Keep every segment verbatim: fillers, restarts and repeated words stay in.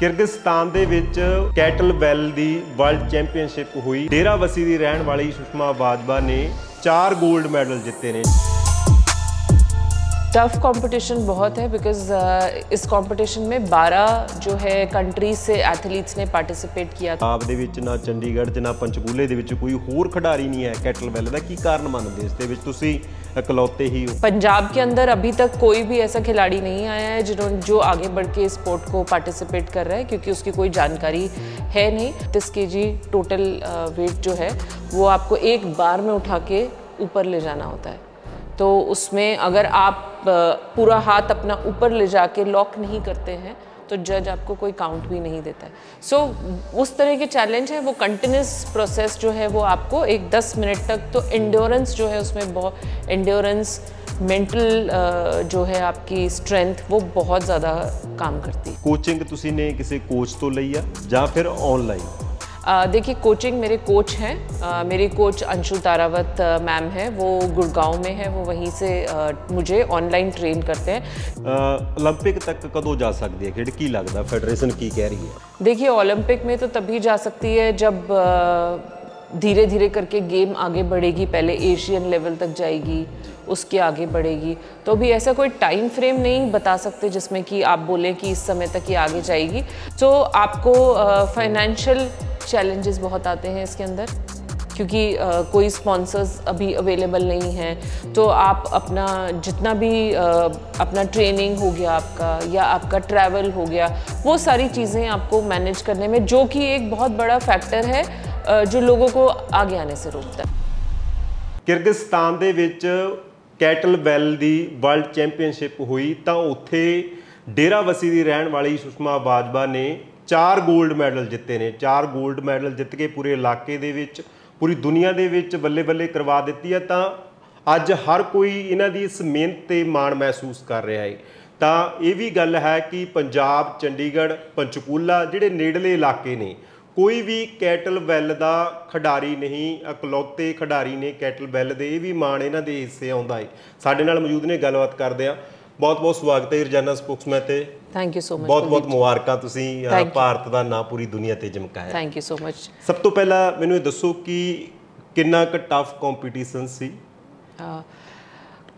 Kyrgyzstan दे विच kettlebell दी वर्ल्ड चैंपीयनशिप हुई। डेराबस्सी दी रहन वाली सुषमा बाजवा ने चार गोल्ड मेडल जीते ने। टफ कंपटीशन बहुत है बिकॉज uh, इस कंपटीशन में बारह जो है कंट्रीज से एथलीट्स ने पार्टिसिपेट किया। आप दे विच ना चंडीगढ़ ना पंचकूले दे विच कोई होर खिडारी नहीं है कैटलबैल दा, की कारण मानदे इस दे विच तुसी इकलौते ही हो? पंजाब के अंदर अभी तक कोई भी ऐसा खिलाड़ी नहीं आया है जिन्होंने जो आगे बढ़ के इस स्पोर्ट को पार्टिसिपेट कर रहा है, क्योंकि उसकी कोई जानकारी है नहीं। तीस केजी टोटल वेट जो है वो आपको एक बार में उठा के ऊपर ले जाना होता है, तो उसमें अगर आप पूरा हाथ अपना ऊपर ले जाके लॉक नहीं करते हैं तो जज आपको कोई काउंट भी नहीं देता है। सो so, उस तरह के चैलेंज है। वो कंटिन्यूस प्रोसेस जो है वो आपको एक दस मिनट तक तो एंड्योरेंस जो है उसमें बहुत एंड्योरेंस, मेंटल जो है आपकी स्ट्रेंथ वो बहुत ज़्यादा काम करती है। कोचिंग तुसी ने किसी कोच तो ली है या फिर ऑनलाइन? देखिए, कोचिंग मेरे कोच हैं, मेरे कोच अंशुल तारावत मैम हैं, वो गुड़गांव में हैं, वो वहीं से आ, मुझे ऑनलाइन ट्रेन करते हैं। ओलंपिक तक कदों जा सकती है खेड? की लगता फेडरेशन की कह रही है? देखिए, ओलंपिक में तो तभी जा सकती है जब धीरे धीरे करके गेम आगे बढ़ेगी। पहले एशियन लेवल तक जाएगी, उसके आगे बढ़ेगी, तो भी ऐसा कोई टाइम फ्रेम नहीं बता सकते जिसमें कि आप बोलें कि इस समय तक ये आगे जाएगी। तो आपको फाइनेंशियल चैलेंजेस बहुत आते हैं इसके अंदर, क्योंकि आ, कोई स्पॉन्सर्स अभी अवेलेबल नहीं हैं, तो आप अपना जितना भी आ, अपना ट्रेनिंग हो गया आपका या आपका ट्रैवल हो गया, वो सारी चीज़ें आपको मैनेज करने में, जो कि एक बहुत बड़ा फैक्टर है आ, जो लोगों को आगे आने से रोकता है। किर्गिस्तान दे विच कैटलबैल दी वर्ल्ड चैंपीयनशिप हुई तो उत्थे डेराबस्सी दी रहन वाली सुषमा बाजवा ने चार गोल्ड मैडल जिते ने। चार गोल्ड मैडल जित के पूरे इलाके दे विच, पूरी दुनिया दे विच बल्ले बल्ले करवा दिती है। तो अज हर कोई इन्हां दी इस मेहनत ते माण महसूस कर रहा है। तो ये भी गल है कि पंजाब, चंडीगढ़, पंचकूला जिहड़े नेड़ले इलाके ने, कोई भी कैटलबैल का खिडारी नहीं, इकलौते खिडारी ने कैटलबैल दे। ये भी माण इन्हां दे हिस्से आउंदा है। साडे नाल मौजूद ने, गलबात करदे आ। बहुत बहुत स्वागत है रोजाना स्पोक्समैन ते। Thank you so much. बहुत बहुत मुबारक, तुसी भारत का नाम पूरी दुनिया ते चमकाया। Thank you so much. सब तो पहला मैनू ये दसो कि कितना क टफ कॉम्पीटिशन सी?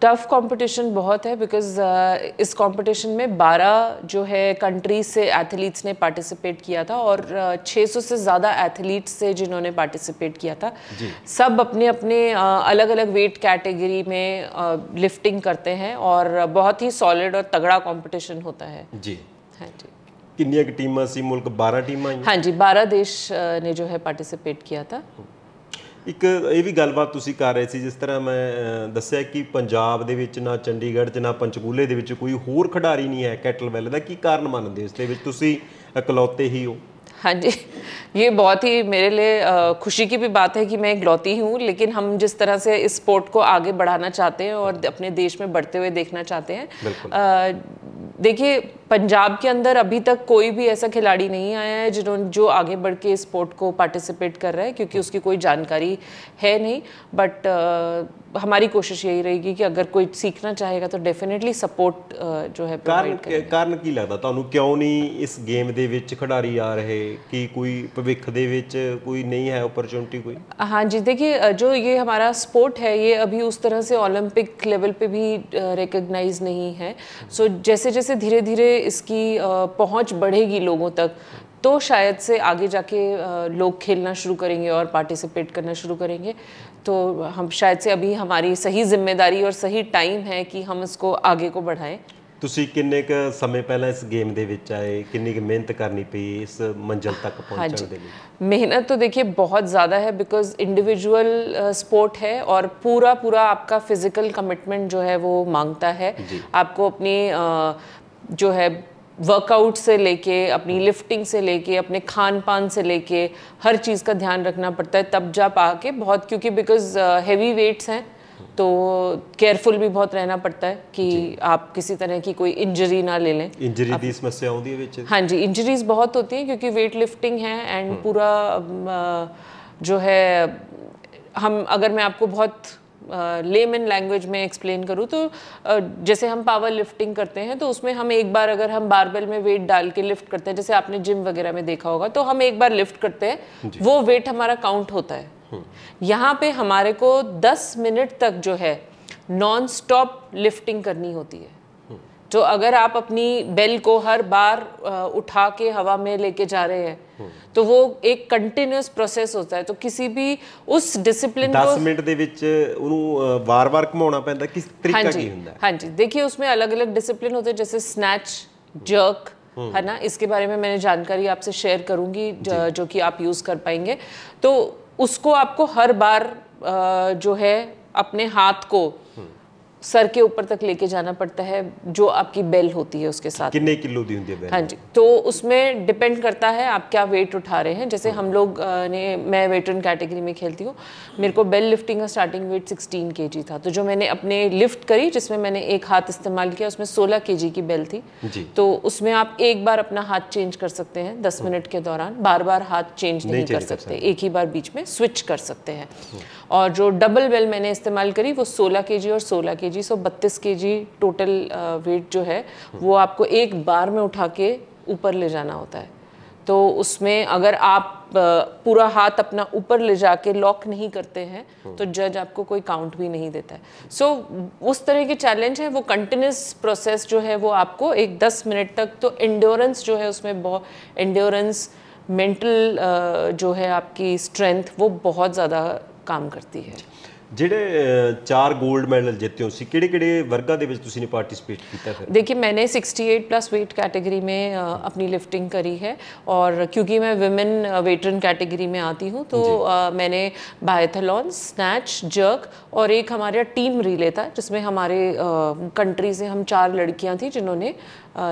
टफ कंपटीशन बहुत है बिकॉज uh, इस कंपटीशन में बारह जो है कंट्रीज से एथलीट्स ने पार्टिसिपेट किया था और uh, छह सौ से ज़्यादा एथलीट्स से जिन्होंने पार्टिसिपेट किया था। सब अपने अपने uh, अलग अलग वेट कैटेगरी में uh, लिफ्टिंग करते हैं और बहुत ही सॉलिड और तगड़ा कंपटीशन होता है। जी हाँ जी। कितनी टीमें सी? मुल्क बारह टीमें? हाँ जी, बारह देश uh, ने जो है पार्टिसिपेट किया था। एक ये भी गलबात तुसी कर रहे थे, जिस तरह मैं दस्या कि पंजाब दे विच ना चंडीगढ़ च ना पंचकूले दे विच कोई होर खिडारी नहीं है कैटलबैल दा, की कारण मानदे इस दे विच तुसी इकलौते ही हो? हाँ जी, ये बहुत ही मेरे लिए खुशी की भी बात है कि मैं इकलौती हूँ, लेकिन हम जिस तरह से इस स्पोर्ट को आगे बढ़ाना चाहते हैं और अपने देश में बढ़ते हुए देखना चाहते हैं। देखिए, पंजाब के अंदर अभी तक कोई भी ऐसा खिलाड़ी नहीं आया है जिन्होंने जो आगे बढ़ के इस स्पोर्ट को पार्टिसिपेट कर रहा है, क्योंकि उसकी कोई जानकारी है नहीं। बट आ, हमारी कोशिश यही रहेगी कि अगर कोई सीखना चाहेगा तो डेफिनेटली सपोर्ट जो है प्रोवाइड करेंगे। कारण की लगता तुहानू क्यों नहीं इस गेम दे विच खिडारी आ रहे कि कोई भविष्य दे विच कोई नहीं है अपॉर्चुनिटी कोई? हाँ जी, देखिए, जो ये हमारा स्पोर्ट है ये अभी उस तरह से ओलंपिक लेवल पे भी रिकग्नाइज नहीं है। सो जैसे जैसे धीरे धीरे इसकी पहुंच बढ़ेगी लोगों तक, तो शायद से आगे जाके लोग खेलना शुरू करेंगे और पार्टिसिपेट करना शुरू करेंगे। तो हम शायद से अभी हमारी सही जिम्मेदारी और सही टाइम है कि हम इसको आगे को बढ़ाएं। तुसी किन्ने क समय पहले इस गेम दे विच आए, किन्नी मेहनत करनी पी इस मंजिल तक पहुंचने के लिए? हाँ, मेहनत तो देखिए बहुत ज़्यादा है बिकॉज इंडिविजुअल स्पोर्ट है और पूरा पूरा आपका फिजिकल कमिटमेंट जो है वो मांगता है। आपको अपनी जो है वर्कआउट से लेके, अपनी लिफ्टिंग से लेके, अपने खान पान से लेके हर चीज़ का ध्यान रखना पड़ता है, तब जा पा के बहुत, क्योंकि बिकॉज हैवी वेट्स हैं तो केयरफुल भी बहुत रहना पड़ता है कि आप किसी तरह की कोई इंजरी ना ले लें। इंजरी की समस्या होती है विच? हाँ जी, इंजरीज बहुत होती हैं क्योंकि वेट लिफ्टिंग है एंड पूरा जो है, हम अगर मैं आपको बहुत लेमन लैंग्वेज में एक्सप्लेन करूँ तो जैसे हम पावर लिफ्टिंग करते हैं तो उसमें हम एक बार अगर हम बारबेल में वेट डाल के लिफ्ट करते हैं, जैसे आपने जिम वगैरह में देखा होगा, तो हम एक बार लिफ्ट करते हैं वो वेट हमारा काउंट होता है। यहाँ पे हमारे को दस मिनट तक जो है नॉन स्टॉप लिफ्टिंग करनी होती है। जो अगर आप अपनी बेल को हर बार उठा के हवा में लेके जा रहे हैं तो वो एक कंटिन्यूअस प्रोसेस होता है। तो किसी भी उस डिसिप्लिन को दस मिनट ਦੇ ਵਿੱਚ ਉਹਨੂੰ ਵਾਰ-ਵਾਰ ਘਮਾਉਣਾ ਪੈਂਦਾ। ਕਿਸ ਤਰੀਕਾ ਕੀ ਹੁੰਦਾ? हाँ जी, देखिए उसमें अलग अलग डिसिप्लिन होते हैं, जैसे स्नैच, जर्क, है ना, इसके बारे में मैंने जानकारी आपसे शेयर करूंगी जो कि आप यूज कर पाएंगे। तो उसको आपको हर बार जो है अपने हाथ को सर के ऊपर तक लेके जाना पड़ता है जो आपकी बेल होती है उसके साथ। कितने किलो दी होती है बेल? हाँ जी, तो उसमें डिपेंड करता है आप क्या वेट उठा रहे हैं। जैसे हम लोग ने, मैं वेटरन कैटेगरी में खेलती हूँ, मेरे को बेल लिफ्टिंग का स्टार्टिंग वेट सोलह केजी था। तो जो मैंने अपने लिफ्ट करी जिसमें मैंने एक हाथ इस्तेमाल किया उसमें सोलह केजी की बेल थी। तो उसमें आप एक बार अपना हाथ चेंज कर सकते हैं दस मिनट के दौरान, बार बार हाथ चेंज नहीं कर सकते, एक ही बार बीच में स्विच कर सकते हैं। और जो डबल बेल मैंने इस्तेमाल करी वो सोलह के जी और सोलह के जी सो बत्तीस के जी टोटल वेट जो है वो आपको एक बार में उठा के ऊपर ले जाना होता है। तो उसमें अगर आप पूरा हाथ अपना ऊपर ले जाके लॉक नहीं करते हैं तो जज आपको कोई काउंट भी नहीं देता है। सो so, उस तरह के चैलेंज है, वो कंटिन्यूस प्रोसेस जो है वो आपको एक दस मिनट तक। तो एंड्योरेंस जो है उसमें बहुत एंड्योरेंस, मेंटल जो है आपकी स्ट्रेंथ, वो बहुत ज़्यादा काम करती है। जेडे चार गोल्ड मेडल जीते हो सी, किड़े-किड़े वर्गा दे विच तुसी ने पार्टिसिपेट किया? फिर देखिए मैंने अड़सठ प्लस वेट कैटेगरी में अपनी लिफ्टिंग करी है और क्योंकि मैं विमेन वेटरन कैटेगरी में आती हूँ तो मैंने बायथलॉन, स्नैच, जर्क और एक हमारा टीम रिले था जिसमें हमारे कंट्री से हम चार लड़कियाँ थी जिन्होंने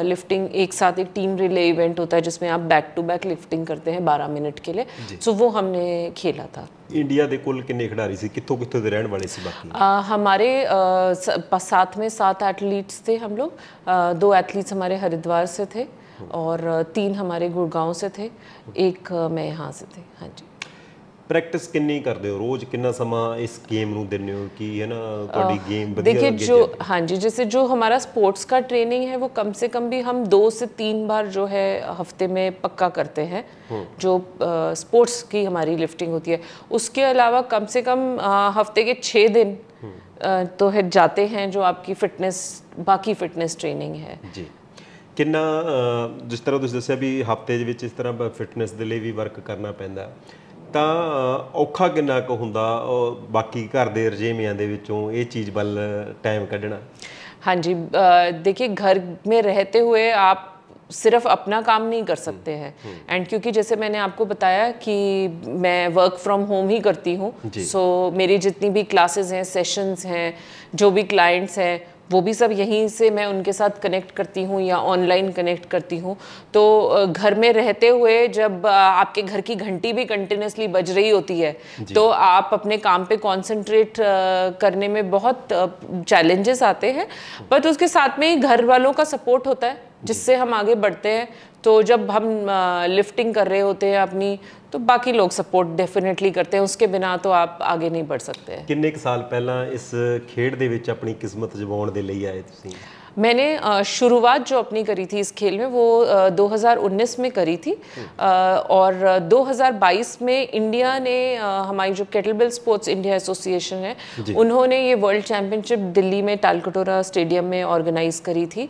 लिफ्टिंग एक साथ, एक टीम रिले इवेंट होता है जिसमें आप बैक टू बैक लिफ्टिंग करते हैं बारह मिनट के लिए। सो वो हमने खेला था। इंडिया के कुल कितने खिलाड़ी थे? कितों कितों दे रहने वाले थे बाकी? हमारे साथ में सात एथलीट्स थे हम लोग। दो एथलीट्स हमारे हरिद्वार से थे और तीन हमारे गुड़गांव से थे, एक मैं यहाँ से थे। हाँ जी। प्रैक्टिस कितनी करते हो रोज? कितना समय इस गेम को देने हो कि है ना थोड़ी गेम बढ़िया? देखिए जो हाँ जी, जैसे जो हमारा स्पोर्ट्स का ट्रेनिंग है वो कम से कम भी हम दो से तीन बार जो है हफ्ते में पक्का करते हैं, जो स्पोर्ट्स की हमारी लिफ्टिंग होती है। उसके अलावा कम से कम आ, हफ्ते के छः दिन आ, तो है जाते हैं जो आपकी फिटनेस, बाकी फिटनेस ट्रेनिंग है जी। कितना जिस तरह तुसीं दस्सिया भी हफ्ते दे विच इस तरह फिटनेस दे लई वी वर्क करना पैंदा, ਤਾਂ ਔਖਾ ਕਿੰਨਾ ਕੁ ਹੁੰਦਾ ਬਾਕੀ ਘਰ ਦੇ ਰਜੇਵਿਆਂ ਦੇ ਵਿੱਚੋਂ ਇਹ ਚੀਜ਼ ਵੱਲ ਟਾਈਮ ਕੱਢਣਾ? हाँ जी, देखिए घर में रहते हुए आप सिर्फ अपना काम नहीं कर सकते हैं। एंड क्योंकि जैसे मैंने आपको बताया कि मैं वर्क फ्रॉम होम ही करती हूँ, सो मेरी जितनी भी क्लासेस हैं, सेशंस हैं, जो भी क्लाइंट्स हैं वो भी सब यहीं से मैं उनके साथ कनेक्ट करती हूँ या ऑनलाइन कनेक्ट करती हूँ। तो घर में रहते हुए जब आपके घर की घंटी भी कंटिन्यूसली बज रही होती है तो आप अपने काम पे कंसंट्रेट करने में बहुत चैलेंजेस आते हैं, बट उसके साथ में ही घर वालों का सपोर्ट होता है जिससे हम आगे बढ़ते हैं। तो जब हम लिफ्टिंग कर रहे होते हैं अपनी तो बाकी लोग सपोर्ट डेफिनेटली करते हैं, उसके बिना तो आप आगे नहीं बढ़ सकते हैं। किन्ने साल पहला इस खेल दे विच अपनी किस्मत जमाउण दे लई आए तुसीं? मैंने शुरुआत जो अपनी करी थी इस खेल में वो दो हज़ार उन्नीस में करी थी और दो हज़ार बाईस में इंडिया ने, हमारी जो केटलबेल स्पोर्ट्स इंडिया एसोसिएशन है, उन्होंने ये वर्ल्ड चैम्पियनशिप दिल्ली में तालकटोरा स्टेडियम में ऑर्गेनाइज करी थी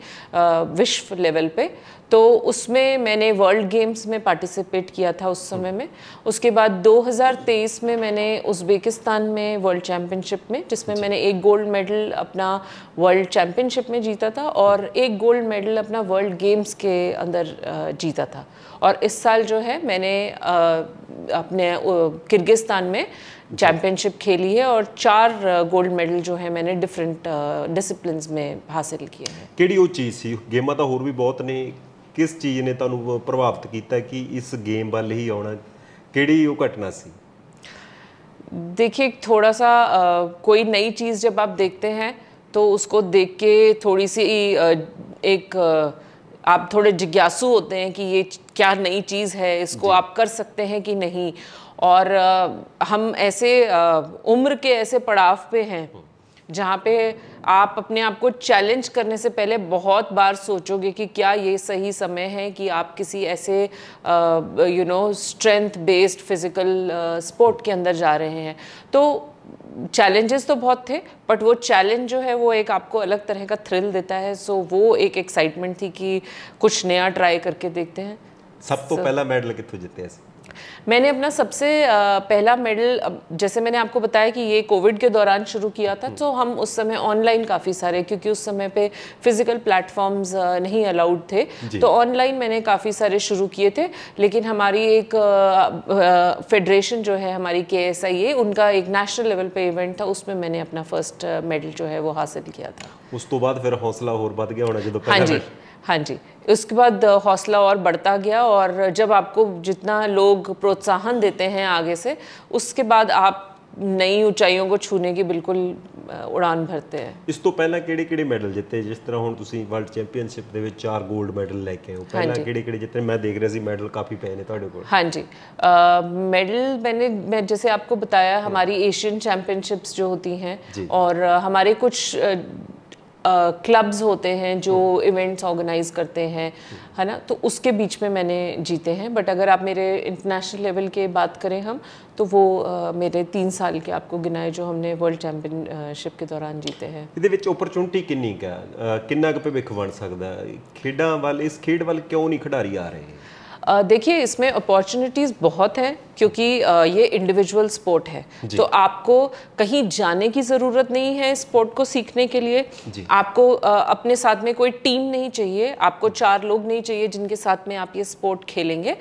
विश्व लेवल पे। तो उसमें मैंने वर्ल्ड गेम्स में पार्टिसिपेट किया था उस समय में। उसके बाद दो हज़ार तेईस में मैंने उज़्बेकिस्तान में वर्ल्ड चैम्पियनशिप में, जिसमें मैंने एक गोल्ड मेडल अपना वर्ल्ड चैम्पियनशिप में जीता था और एक गोल्ड मेडल अपना वर्ल्ड गेम्स के अंदर जीता था। और इस साल जो है मैंने अपने किर्गिस्तान में चैम्पियनशिप खेली है और चार गोल्ड मेडल जो है मैंने डिफरेंट डिसिप्लिन में हासिल किए हैं। केड़ी वो चीज़ थी? गेमां तो होर भी बहुत ने, किस चीज़ ने तुहानू प्रभावित किया कि इस गेम वाल ही आना? केड़ी वो घटना सी? देखिए थोड़ा सा आ, कोई नई चीज़ जब आप देखते हैं तो उसको देख के थोड़ी सी एक आ, आप थोड़े जिज्ञासु होते हैं कि ये क्या नई चीज़ है, इसको आप कर सकते हैं कि नहीं। और आ, हम ऐसे आ, उम्र के ऐसे पड़ाव पे हैं जहाँ पे आप अपने आप को चैलेंज करने से पहले बहुत बार सोचोगे कि क्या ये सही समय है कि आप किसी ऐसे you know strength based physical sport के अंदर जा रहे हैं। तो चैलेंजेस तो बहुत थे, बट वो चैलेंज जो है वो एक आपको अलग तरह का थ्रिल देता है। सो वो एक एक्साइटमेंट थी कि कुछ नया ट्राई करके देखते हैं। सब तो पहला मेडल कितने जीते ऐसे? मैंने अपना सबसे पहला मेडल, जैसे मैंने आपको बताया कि ये कोविड के दौरान शुरू किया था, तो हम उस समय ऑनलाइन काफ़ी सारे, क्योंकि उस समय पे फिज़िकल प्लेटफॉर्म्स नहीं अलाउड थे, तो ऑनलाइन मैंने काफ़ी सारे शुरू किए थे। लेकिन हमारी एक फेडरेशन जो है हमारी के एस आई ए, उनका एक नेशनल लेवल पे इवेंट था, उसमें मैंने अपना फर्स्ट मेडल जो है वो हासिल किया था। उस तो बाद फिर हौसला और बढ़ गया होना जो? हाँ जी, हाँ जी, उसके बाद हौसला और बढ़ता गया। और जब आपको जितना लोग प्रोत्साहन देते हैं आगे से, उसके बाद आप नई ऊंचाइयों को छूने की बिल्कुल उड़ान भरते हैं। इस तो पहला केड़े केड़े मेडल जीते, जिस तरह हम तुसी वर्ल्ड चैंपियनशिप दे विच चार गोल्ड मेडल लेके हो, पहला केड़े केड़े जीते? मैं देख रहा सी मेडल काफी पए ने ਤੁਹਾਡੇ ਕੋਲ। हाँ जी, मेडल मैंने मैं जैसे आपको बताया, हमारी एशियन चैंपियनशिप्स जो होती हैं और हमारे कुछ क्लब्स uh, होते हैं जो इवेंट्स ऑर्गेनाइज करते हैं, है ना, तो उसके बीच में मैंने जीते हैं। बट अगर आप मेरे इंटरनेशनल लेवल के बात करें हम, तो वो uh, मेरे तीन साल के आपको गिनाए जो हमने वर्ल्ड चैंपियनशिप के दौरान जीते हैं। ਇਹਦੇ ਵਿੱਚ ਓਪਰਚ्युनिटी ਕਿੰਨੀ ਕਾ ਕਿੰਨਾ ਕੁ ਭਵਿੱਖ ਬਣ ਸਕਦਾ ਖੇਡਾਂ ਵੱਲ, ਇਸ ਖੇਡ ਵੱਲ ਕਿਉਂ ਨਹੀਂ ਖਿਡਾਰੀ ਆ ਰਹੇ? देखिए, इसमें अपॉर्चुनिटीज़ बहुत हैं, क्योंकि ये इंडिविजुअल स्पोर्ट है, तो आपको कहीं जाने की ज़रूरत नहीं है स्पोर्ट को सीखने के लिए। आपको अपने साथ में कोई टीम नहीं चाहिए, आपको चार लोग नहीं चाहिए जिनके साथ में आप ये स्पोर्ट खेलेंगे।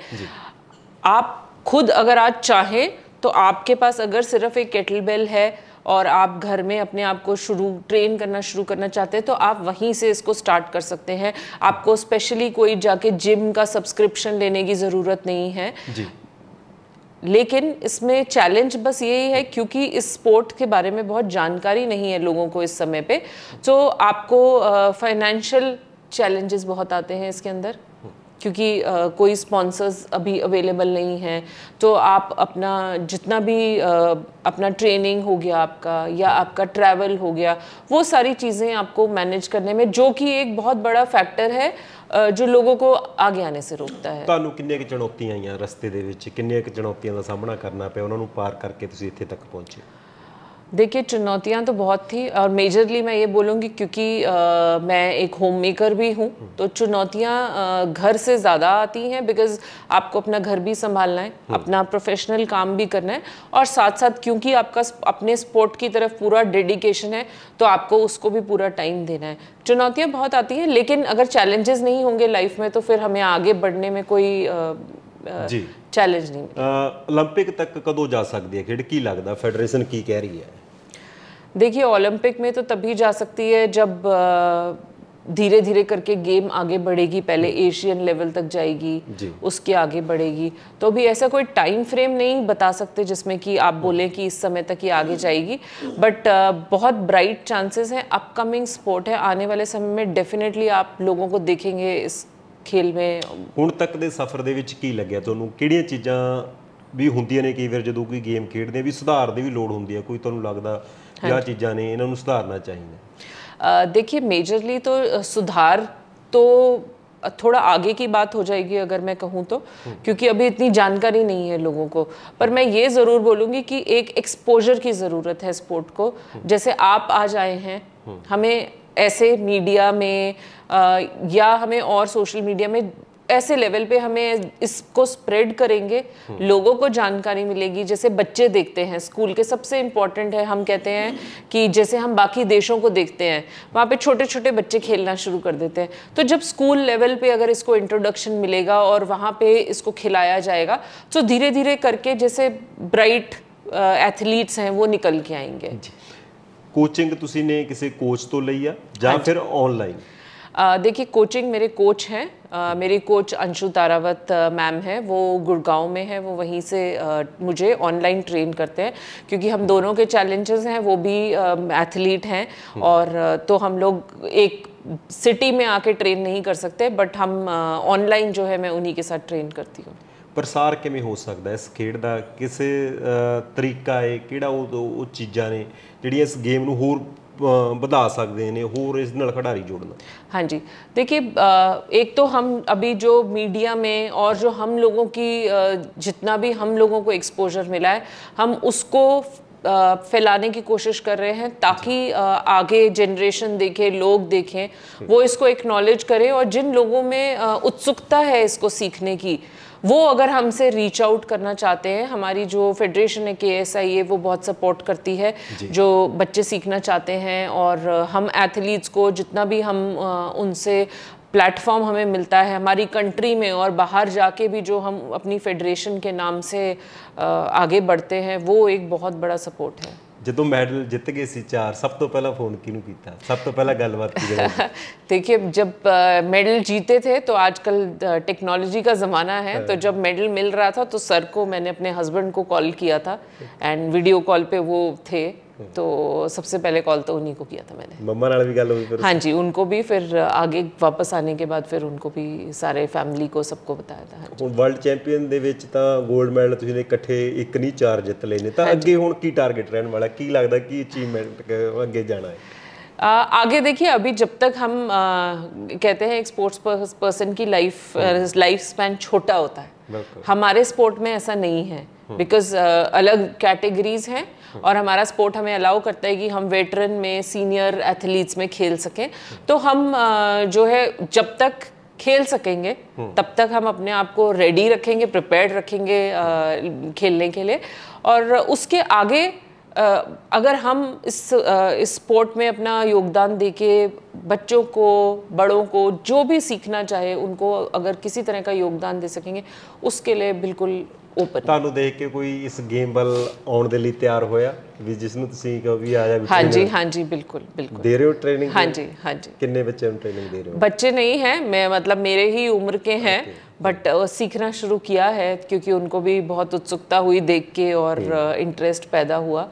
आप खुद अगर आज चाहें तो आपके पास अगर सिर्फ एक केटलबेल है और आप घर में अपने आप को शुरू ट्रेन करना शुरू करना चाहते हैं, तो आप वहीं से इसको स्टार्ट कर सकते हैं। आपको स्पेशली कोई जाके जिम का सब्सक्रिप्शन लेने की ज़रूरत नहीं है जी। लेकिन इसमें चैलेंज बस यही है क्योंकि इस स्पोर्ट के बारे में बहुत जानकारी नहीं है लोगों को इस समय पे, तो आपको फाइनेंशियल चैलेंजेस बहुत आते हैं इसके अंदर, क्योंकि uh, कोई स्पॉन्सर्स अभी अवेलेबल नहीं हैं। तो आप अपना जितना भी uh, अपना ट्रेनिंग हो गया आपका, या आपका ट्रैवल हो गया, वो सारी चीज़ें आपको मैनेज करने में, जो कि एक बहुत बड़ा फैक्टर है uh, जो लोगों को आगे आने से रोकता है। ਤੁਹਾਨੂੰ ਕਿੰਨੇ ਕਿ ਚੁਣੌਤੀਆਂ ਆਈਆਂ ਰਸਤੇ ਦੇ ਵਿੱਚ, ਕਿੰਨੇ ਕਿ ਚੁਣੌਤੀਆਂ ਦਾ ਸਾਹਮਣਾ ਕਰਨਾ ਪਿਆ, ਉਹਨਾਂ ਨੂੰ ਪਾਰ ਕਰਕੇ ਤੁਸੀਂ ਇੱਥੇ ਤੱਕ ਪਹੁੰਚੇ? देखिए, चुनौतियां तो बहुत थी, और मेजरली मैं ये बोलूँगी क्योंकि आ, मैं एक होममेकर भी हूँ, तो चुनौतियां घर से ज़्यादा आती हैं, बिकॉज़ आपको अपना घर भी संभालना है, अपना प्रोफेशनल काम भी करना है, और साथ साथ क्योंकि आपका अपने स्पोर्ट की तरफ पूरा डेडिकेशन है, तो आपको उसको भी पूरा टाइम देना है। चुनौतियाँ बहुत आती हैं, लेकिन अगर चैलेंजेस नहीं होंगे लाइफ में तो फिर हमें आगे बढ़ने में कोई आ, जी चैलेंज नहीं। ओलंपिक तक कदों जा सकती है खेड, की लगता फेडरेशन की कह रही है? देखिए, ओलंपिक में तो तभी जा सकती है जब धीरे धीरे करके गेम आगे बढ़ेगी, पहले एशियन लेवल तक जाएगी, उसके आगे बढ़ेगी। तो अभी ऐसा कोई टाइम फ्रेम नहीं बता सकते जिसमें कि आप बोलें कि इस समय तक ये आगे जाएगी, बट बहुत ब्राइट चांसेस हैं। अपकमिंग स्पोर्ट है, आने वाले समय में डेफिनेटली आप लोगों को देखेंगे इस खेल में। ਹੁਣ ਤੱਕ ਦੇ ਸਫ਼ਰ ਦੇ ਵਿੱਚ ਕੀ ਲੱਗਿਆ ਤੁਹਾਨੂੰ, ਕਿਹੜੀਆਂ ਚੀਜ਼ਾਂ ਵੀ ਹੁੰਦੀਆਂ ਨੇ ਕਈ ਵਾਰ ਜਦੋਂ ਕੋਈ ਗੇਮ ਖੇਡਦੇ ਵੀ ਸੁਧਾਰ ਦੀ ਵੀ ਲੋੜ ਹੁੰਦੀ ਹੈ, ਕੋਈ ਤੁਹਾਨੂੰ ਲੱਗਦਾ ਇਹ ਚੀਜ਼ਾਂ ਨੇ ਇਹਨਾਂ ਨੂੰ ਸੁਧਾਰਨਾ ਚਾਹੀਦਾ? देखिए, मेजरली तो सुधार तो थोड़ा आगे की बात हो जाएगी अगर मैं कहूँ तो, क्योंकि अभी इतनी जानकारी नहीं है लोगों को। पर मैं ये ज़रूर बोलूँगी कि एक एक्सपोजर की ज़रूरत है स्पोर्ट को। जैसे आप आज आए हैं, हमें ऐसे मीडिया में आ, या हमें और सोशल मीडिया में ऐसे लेवल पे हमें इसको स्प्रेड करेंगे, लोगों को जानकारी मिलेगी। जैसे बच्चे देखते हैं स्कूल के, सबसे इम्पॉर्टेंट है, हम कहते हैं कि जैसे हम बाकी देशों को देखते हैं, वहाँ पे छोटे छोटे बच्चे खेलना शुरू कर देते हैं, तो जब स्कूल लेवल पे अगर इसको इंट्रोडक्शन मिलेगा और वहाँ पे इसको खिलाया जाएगा, तो धीरे धीरे करके जैसे ब्राइट एथलीट्स हैं वो निकल के आएंगे। कोचिंग तुसी ने किसी कोच तो ली है या फिर ऑनलाइन? देखिए, कोचिंग मेरे कोच हैं, Uh, मेरी coach Anshu Tarawat uh, ma'am है, वो गुड़गांव में है, वो वहीं से uh, मुझे ऑनलाइन ट्रेन करते हैं, क्योंकि हम दोनों के चैलेंजेस हैं, वो भी एथलीट uh, हैं, और uh, तो हम लोग एक सिटी में आके ट्रेन नहीं कर सकते, बट हम ऑनलाइन जो है मैं उन्हीं के साथ ट्रेन करती हूँ। प्रसार किमें हो सकता इस खेड का, किस तरीका है, किड़ा वो चीज़ा ने जिहड़ियां इस गेम नूं होर बढ़ा सकते हैं होर इस नाल खिडारी जोड़ना? हाँ जी, देखिए एक तो हम अभी जो मीडिया में और जो हम लोगों की जितना भी हम लोगों को एक्सपोजर मिला है हम उसको फैलाने की कोशिश कर रहे हैं ताकि आगे जनरेशन देखे, लोग देखें, वो इसको एक्नॉलेज करें और जिन लोगों में उत्सुकता है इसको सीखने की वो अगर हमसे रीच आउट करना चाहते हैं, हमारी जो फेडरेशन है के एस आई ए वो बहुत सपोर्ट करती है जो बच्चे सीखना चाहते हैं और हम एथलीट्स को जितना भी हम उनसे प्लेटफॉर्म हमें मिलता है हमारी कंट्री में और बाहर जाके भी जो हम अपनी फेडरेशन के नाम से आगे बढ़ते हैं वो एक बहुत बड़ा सपोर्ट है। जो मैडल जित गए सी चार, सब तो पहला फोन किनू कीता, सब तो पहला गलबात की? देखिए जब मेडल जीते थे तो आजकल टेक्नोलॉजी का ज़माना है तो जब मेडल मिल रहा था तो सर को मैंने अपने हस्बैंड को कॉल किया था एंड वीडियो कॉल पे वो थे तो सबसे पहले कॉल तो उन्हीं को किया था मैंने। मम्मा नाल भी गल हुई फिर? हाँ जी, उनको भी फिर आगे वापस आने के बाद फिर उनको भी सारे फैमिली को सबको बताया था। हाँ, वर्ल्ड चैंपियन दे विच तां गोल्ड मेडल तुसीं ने इकट्ठे एक नहीं चार जित लए ने, तां अगे हुण की टारगेट रहण वाला, की लगदा की अचीवमेंट अगे जाना है? आगे देखिए अभी जब तक हम आ, कहते हैं एक स्पोर्ट्स पर्सन की लाइफ लाइफ स्पैन छोटा होता है, हमारे स्पोर्ट में ऐसा नहीं है बिकॉज अलग कैटेगरीज हैं और हमारा स्पोर्ट हमें अलाउ करता है कि हम वेटरन में, सीनियर एथलीट्स में खेल सकें, तो हम आ, जो है जब तक खेल सकेंगे तब तक हम अपने आप को रेडी रखेंगे, प्रिपेयर्ड रखेंगे आ, खेलने के लिए और उसके आगे Uh, अगर हम इस uh, इस स्पोर्ट में अपना योगदान देके बच्चों को, बड़ों को जो भी सीखना चाहे उनको अगर किसी तरह का योगदान दे सकेंगे उसके लिए बिल्कुल ओपन। तानू देख के कोई इस गेम बल आने के लिए तैयार होया भी जिसमें तुसी कहो भी आया? हाँ जी, हाँ जी, बिल्कुल बिल्कुल दे रहे हो ट्रेनिंग? हाँ जी, हाँ जी। कितने बच्चे ट्रेनिंग दे रहे हो? बच्चे नहीं हैं, मैं मतलब मेरे ही उम्र के हैं बट सीखना शुरू किया है क्योंकि उनको भी बहुत उत्सुकता हुई देख के और इंटरेस्ट पैदा हुआ।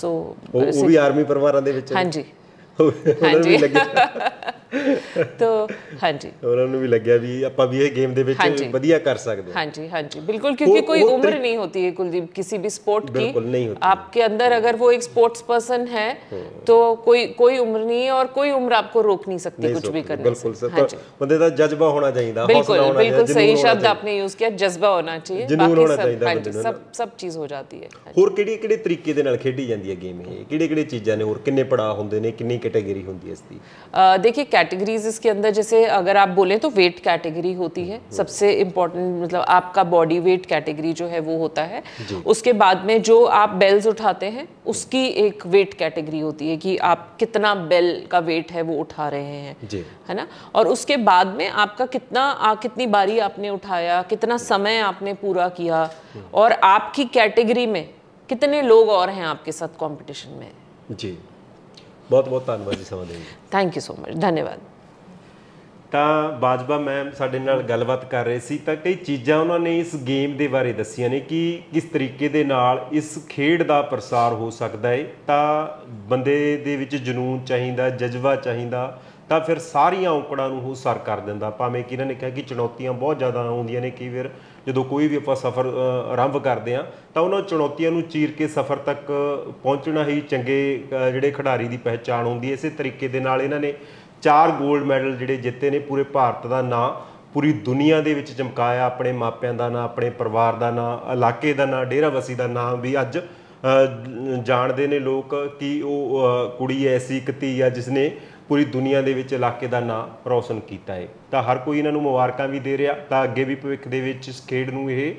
सो वो भी आर्मी परिवार दे विच? हाँ जी, हाँ जी। तो हाँ जी उन्होंने भी लग्या भी आपां भी इह गेम दे विच वधिया कर सकदे। हाँ जी, हाँ जी, बिल्कुल, क्योंकि कोई उम्र नहीं होती है कुलदीप किसी भी स्पोर्ट की, बिल्कुल नहीं होती। आपके अंदर अगर वो एक स्पोर्ट्स पर्सन है तो कोई कोई उम्र नहीं है और कोई उम्र आपको रोक नहीं सकती कुछ भी करने से। बिल्कुल, बंदे दा जज्बा होना चाहिए। बिल्कुल बिल्कुल सही शब्द आपने यूज किया, जज्बा होना चाहिए, जुनून होना चाहिए, सब सब चीज हो जाती है। होर किहड़े किहड़े तरीके दे नाल खेडी जांदी है गेम है, किहड़े किहड़े चीज़ां ने, होर किन्ने पड़ा हुंदे ने, किन्नी कैटेगरी हुंदी है इस दी? देखिए कैटेगरीज इसके अंदर जैसे अगर आप बोलें तो वेट कैटेगरी होती है सबसे इम्पोर्टेंट, मतलब आपका बॉडी वेट कैटेगरी जो है वो होता है। उसके बाद में जो आप बेल्स उठाते हैं उसकी एक वेट कैटेगरी होती है कि आप कितना बेल का वेट है वो उठा रहे हैं, है ना। और उसके बाद में आपका कितना आ, कितनी बारी आपने उठाया, कितना समय आपने पूरा किया और आपकी कैटेगरी में कितने लोग और हैं आपके साथ कॉम्पिटिशन में। जी, बहुत बहुत धन्यवाद जी Sama Devi. Thank you so much, धन्यवाद। तो बाजवा मैम साडे नाल गलबात कर रहे सी तां कई चीज़ां उन्होंने इस गेम के बारे दसिया ने कि किस तरीके दे नाल इस खेड का प्रसार हो सकता है। तो बंदे दे विच जुनून चाहिदा, जज्बा चाहिदा, तो फिर सारिया औकड़ों नूं सर कर दिंदा। भावें कि इन्होंने कहा कि चुनौतियाँ बहुत ज़्यादा आउंदियां ने, कई बार जो कोई भी अपना सफ़र आरंभ करते हैं तो उन्होंने चुनौतियों को चीर के सफ़र तक पहुँचना ही चंगे जोड़े खिडारी की पहचान होंगी। इस तरीके दे नाल इन्होंने चार गोल्ड मैडल जोड़े जिते ने, पूरे भारत का नाँ पूरी दुनिया के चमकाया, अपने मापिया का नाँ, अपने परिवार का नाँ, इलाके का नाँ, डेराबस्सी का नाँ भी अज जानते हैं लोग कि वो कुड़ी ऐसी एक धी है जिसने पूरी दुनिया के इलाके का नाँ रोशन किया है। तो हर कोई इन्हों मुबारक भी दे रहा, तो अगे भी भविष्य के इस खेड में ये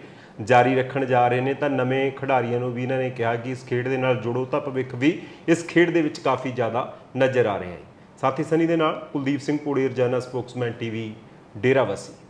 जारी रखन जा रहे हैं। तो नवें खिडारियों भी इन्होंने कहा कि इस खेड के नाल जुड़ो, तो भविष्य भी इस खेड के काफ़ी ज़्यादा नज़र आ रहा है। साथी सनी के नाल कुलदीप सिंह पूड़ी, रोजाना स्पोक्समैन टीवी, डेराबस्सी।